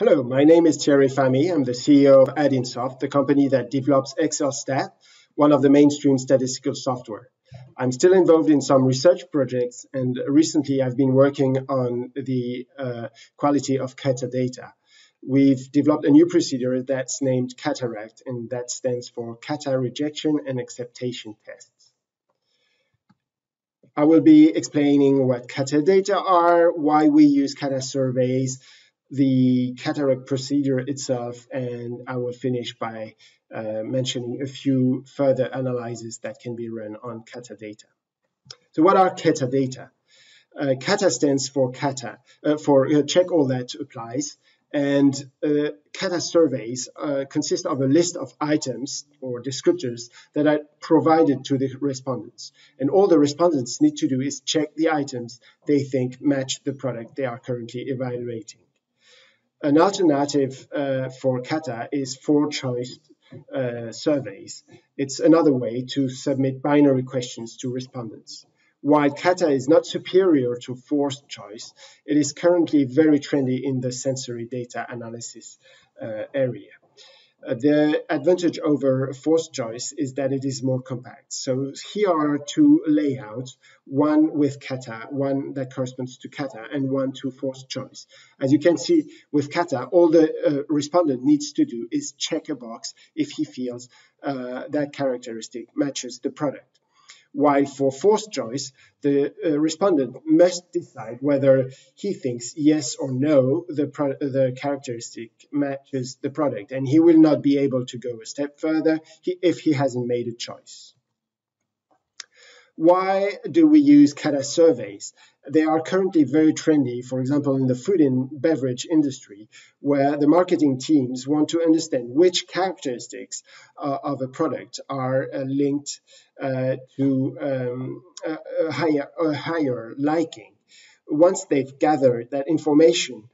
Hello, my name is Thierry Fahmy. I'm the CEO of Addinsoft, the company that develops XLSTAT, one of the mainstream statistical software. I'm still involved in some research projects, and recently I've been working on the quality of CATA data. We've developed a new procedure that's named CATARact, and that stands for CATA Rejection and Acceptation Tests. I will be explaining what CATA data are, why we use CATA surveys, the CATARact procedure itself, and I will finish by mentioning a few further analyses that can be run on CATA data. So what are CATA data? CATA stands for check all that applies, and CATA surveys consist of a list of items or descriptors that are provided to the respondents, and all the respondents need to do is check the items they think match the product they are currently evaluating. An alternative for CATA is four-choice surveys. It's another way to submit binary questions to respondents. While CATA is not superior to four-choice, it is currently very trendy in the sensory data analysis area. The advantage over forced choice is that it is more compact. So here are two layouts, one with CATA, one that corresponds to CATA, and one to forced choice. As you can see, with CATA, all the respondent needs to do is check a box if he feels that characteristic matches the product. While for forced choice, the respondent must decide whether he thinks yes or no the characteristic matches the product, and he will not be able to go a step further if he hasn't made a choice. Why do we use CATA surveys? They are currently very trendy, for example, in the food and beverage industry, where the marketing teams want to understand which characteristics of a product are linked to a higher liking. Once they've gathered that information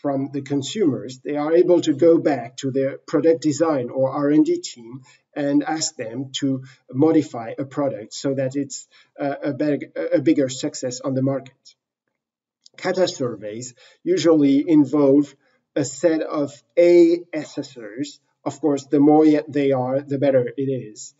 from the consumers, they are able to go back to their product design or R&D team and ask them to modify a product so that it's a bigger success on the market. CATA surveys usually involve a set of assessors. Of course, the more they are, the better it is.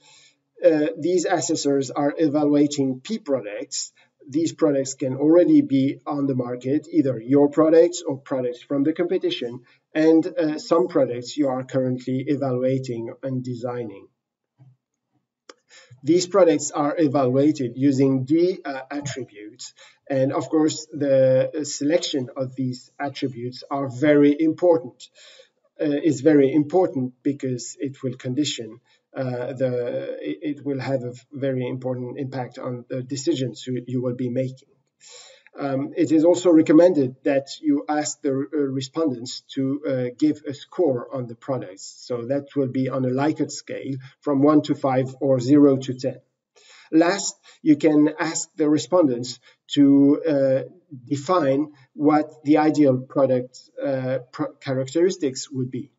These assessors are evaluating P products. These products can already be on the market, either your products or products from the competition, and some products you are currently evaluating and designing. These products are evaluated using D attributes, and of course the selection of these attributes are very important. Is very important because it will condition it will have a very important impact on the decisions you will be making. It is also recommended that you ask the respondents to give a score on the products. So that will be on a Likert scale from 1 to 5 or 0 to 10. Last, you can ask the respondents to define what the ideal product characteristics would be.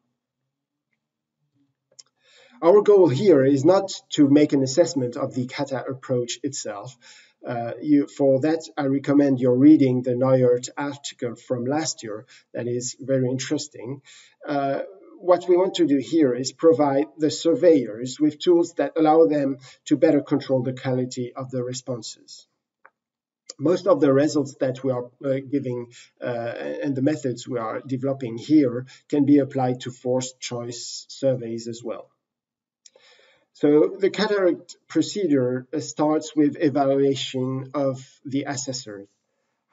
Our goal here is not to make an assessment of the CATA approach itself. For that, I recommend your reading the Neuert article from last year. That is very interesting. What we want to do here is provide the surveyors with tools that allow them to better control the quality of the responses. Most of the results that we are giving and the methods we are developing here can be applied to forced choice surveys as well. So the CATARact procedure starts with evaluation of the assessors.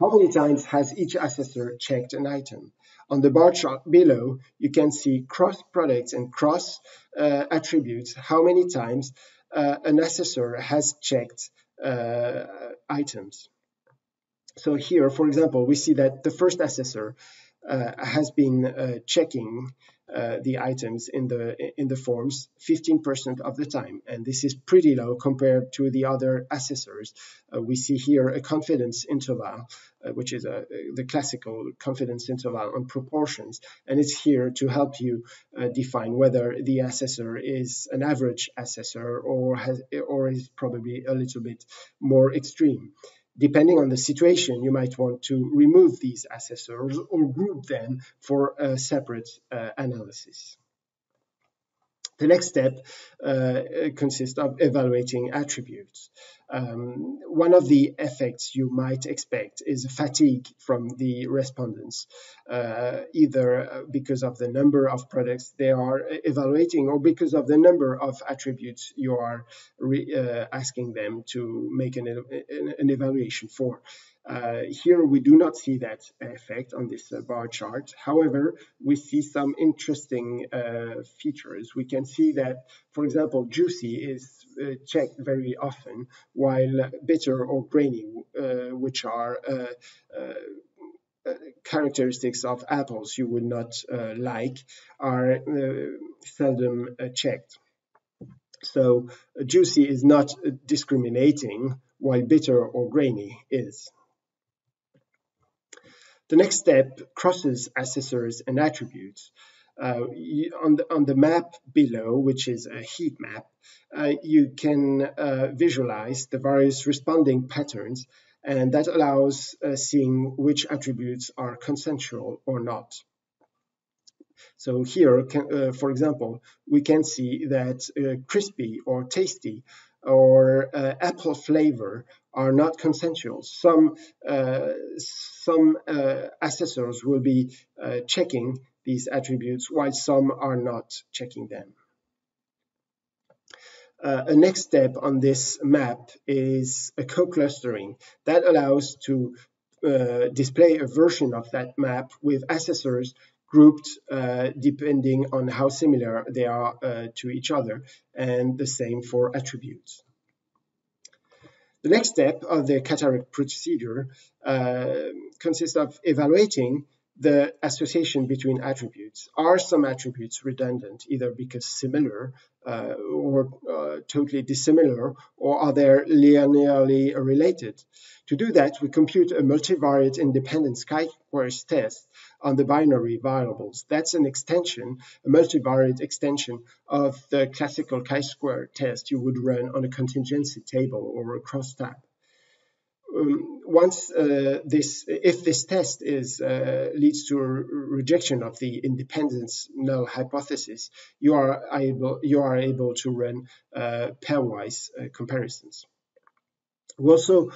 How many times has each assessor checked an item? On the bar chart below, you can see cross products and cross attributes, how many times an assessor has checked items. So here, for example, we see that the first assessor has been checking the items in the forms 15% of the time, and this is pretty low compared to the other assessors. We see here a confidence interval, which is the classical confidence interval on proportions, and it's here to help you define whether the assessor is an average assessor or is probably a little bit more extreme. depending on the situation, you might want to remove these assessors or group them for a separate analysis. The next step consists of evaluating attributes. One of the effects you might expect is fatigue from the respondents, either because of the number of products they are evaluating or because of the number of attributes you are asking them to make an evaluation for. Here we do not see that effect on this bar chart. However, we see some interesting features. We can see that, for example, juicy is checked very often, while bitter or grainy, which are characteristics of apples you would not like, are seldom checked. So juicy is not discriminating, while bitter or grainy is. The next step crosses assessors and attributes. On the map below, which is a heat map, you can visualize the various responding patterns, and that allows seeing which attributes are consensual or not. So here, for example, we can see that crispy or tasty or apple flavor are not consensual. Some assessors will be checking these attributes while some are not checking them. A next step on this map is a co-clustering that allows to display a version of that map with assessors grouped depending on how similar they are to each other, and the same for attributes. The next step of the CATARact procedure consists of evaluating the association between attributes. Are some attributes redundant, either because similar or totally dissimilar, or are they linearly related? To do that, we compute a multivariate independent chi-squares test on the binary variables. That's an extension, a multivariate extension of the classical chi-square test you would run on a contingency table or a crosstab. If this test leads to a rejection of the independence null hypothesis, you are able to run pairwise comparisons. We also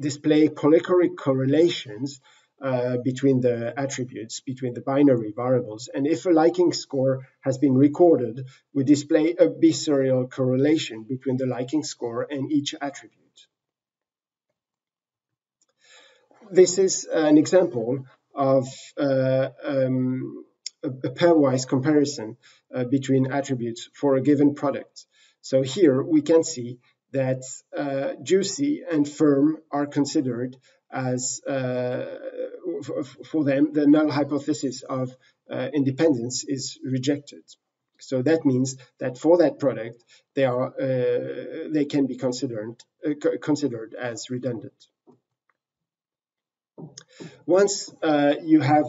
display colloquial correlations between the attributes, between the binary variables, and if a liking score has been recorded, we display a biserial correlation between the liking score and each attribute. This is an example of a pairwise comparison between attributes for a given product. So here we can see that juicy and firm are considered as for them the null hypothesis of independence is rejected. So that means that for that product they are they can be considered as redundant. Once you have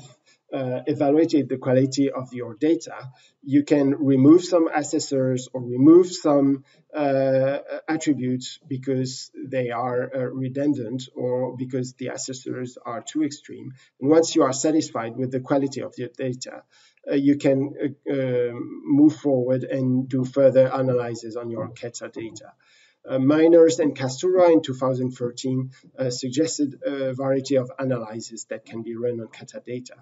evaluated the quality of your data, you can remove some assessors or remove some attributes because they are redundant or because the assessors are too extreme. And once you are satisfied with the quality of your data, you can move forward and do further analysis on your CATA data. Miners and Castura in 2013 suggested a variety of analyses that can be run on CATA data.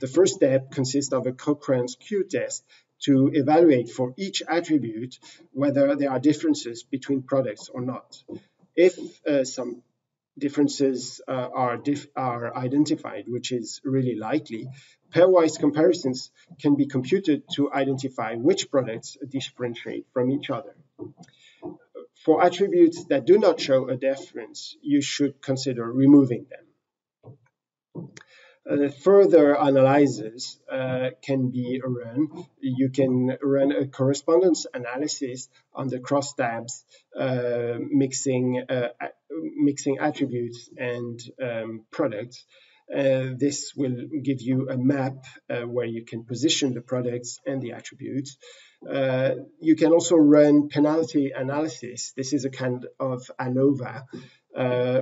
The first step consists of a Cochran's Q-test to evaluate for each attribute whether there are differences between products or not. If some differences are identified, which is really likely, pairwise comparisons can be computed to identify which products differentiate from each other. For attributes that do not show a difference, you should consider removing them. Further analyses can be run. You can run a correspondence analysis on the crosstabs, mixing attributes and products. This will give you a map where you can position the products and the attributes. You can also run penalty analysis. This is a kind of ANOVA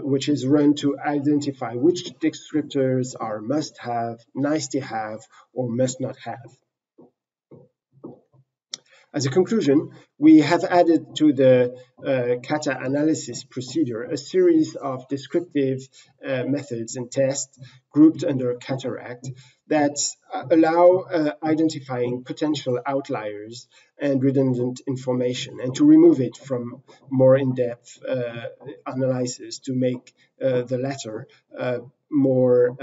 which is run to identify which descriptors are must have, nice to have, or must not have. As a conclusion, we have added to the CATA analysis procedure a series of descriptive methods and tests grouped under CATARact that allow identifying potential outliers and redundant information, and to remove it from more in-depth analysis to make the latter more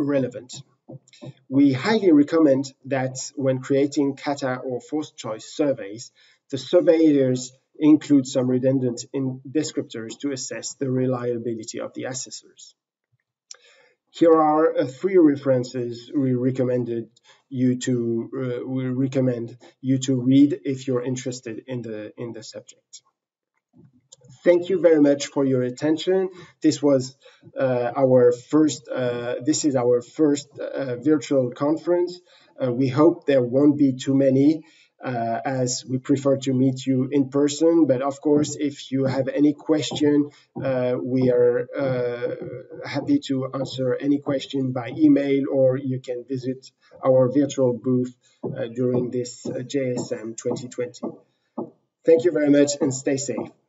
relevant. We highly recommend that when creating CATA or forced choice surveys, the surveyors include some redundant descriptors to assess the reliability of the assessors. Here are three references we recommend you to read if you're interested in the subject. Thank you very much for your attention. This was our first virtual conference. We hope there won't be too many, as we prefer to meet you in person. But of course, if you have any question, we are happy to answer any question by email, or you can visit our virtual booth during this JSM 2020. Thank you very much and stay safe.